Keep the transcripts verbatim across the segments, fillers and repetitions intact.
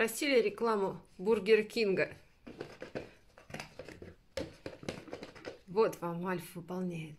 просили рекламу Бургер Кинга. Вот вам Альф выполняет.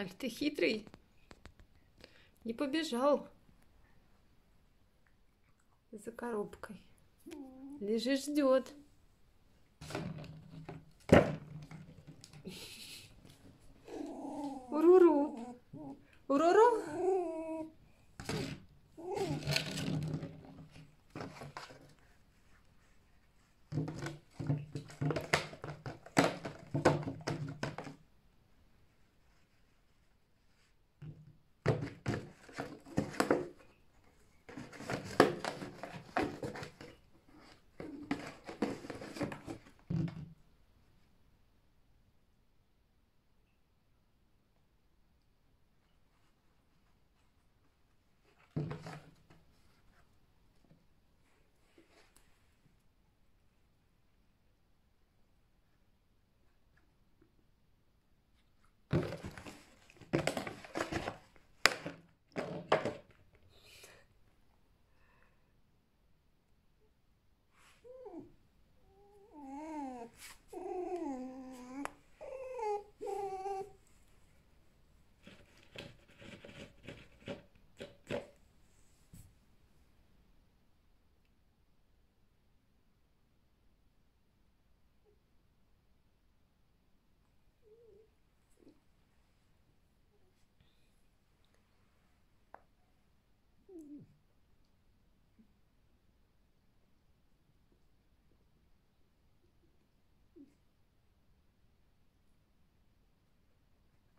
Альф, ты хитрый, не побежал за коробкой, лежит, ждет. Уруру, уруру.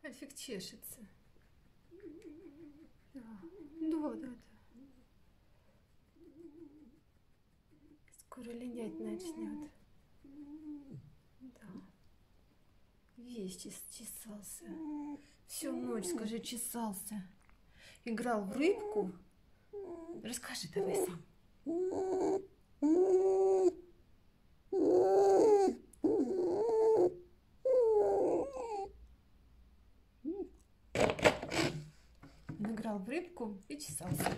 Альфик чешется. Да, да, да, да. Скоро линять начнет. Да. Весь чесался. Всю ночь, скажи, чесался. Играл в рыбку. Расскажи давай сам. Он играл в рыбку и чесался.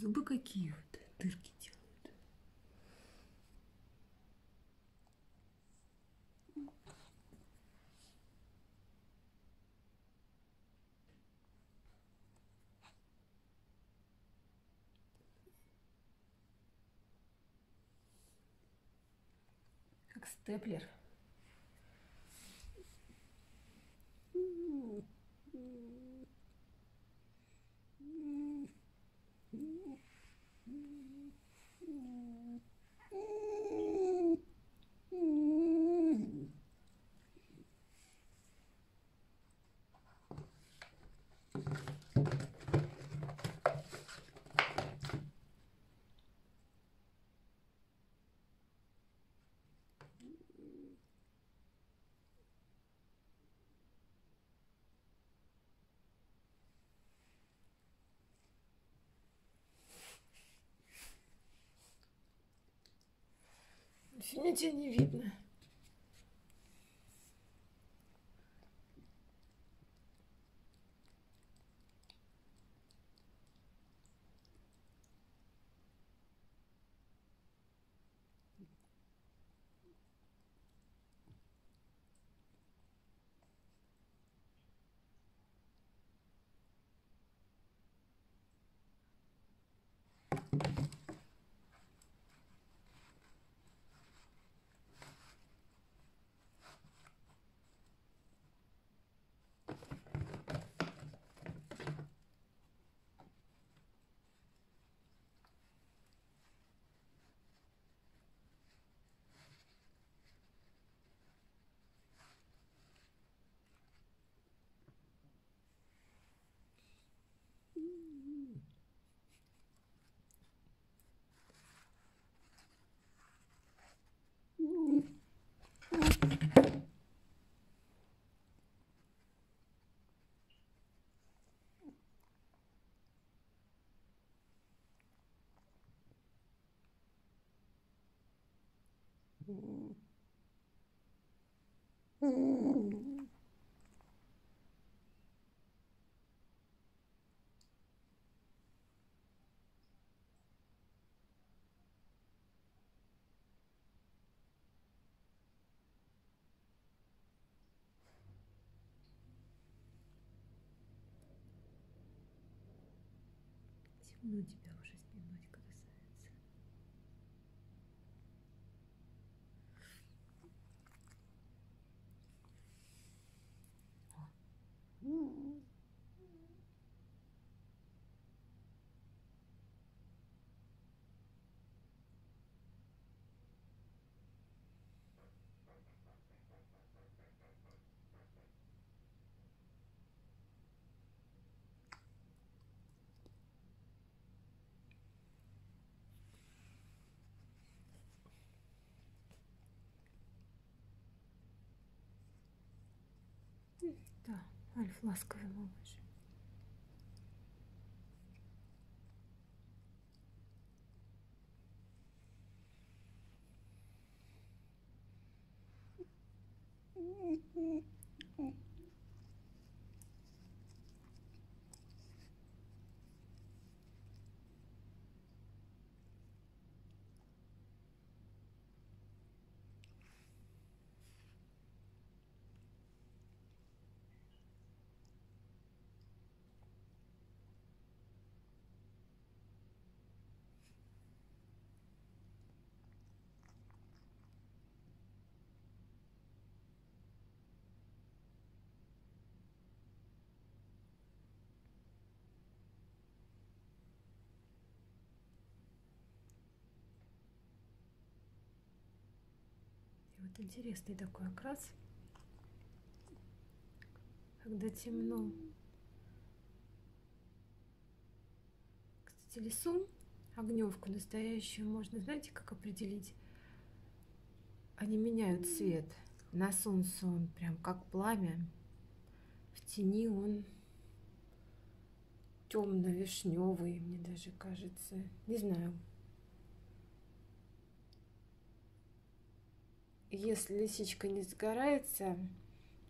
Зубы какие вот дырки делают. Как степлер. Сегодня тебя не видно. Темно тебя уже снимать, красавица. Да, Альф ласковый малыш. Вот интересный такой окрас, когда темно. Кстати, лису, огневку настоящую, можно, знаете, как определить? Они меняют цвет. На солнце он прям как пламя, в тени он темно-вишневый, мне даже кажется. Не знаю. Если лисичка не сгорается,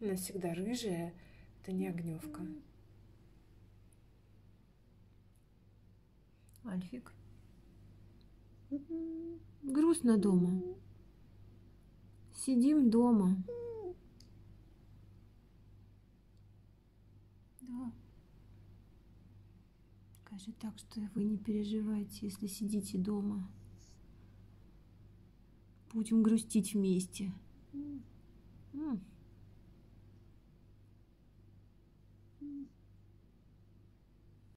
она всегда рыжая, это не огневка. Альфик. Грустно дома. Сидим дома. Да. Скажи так, что вы не переживаете, если сидите дома. Будем грустить вместе. Mm. Mm.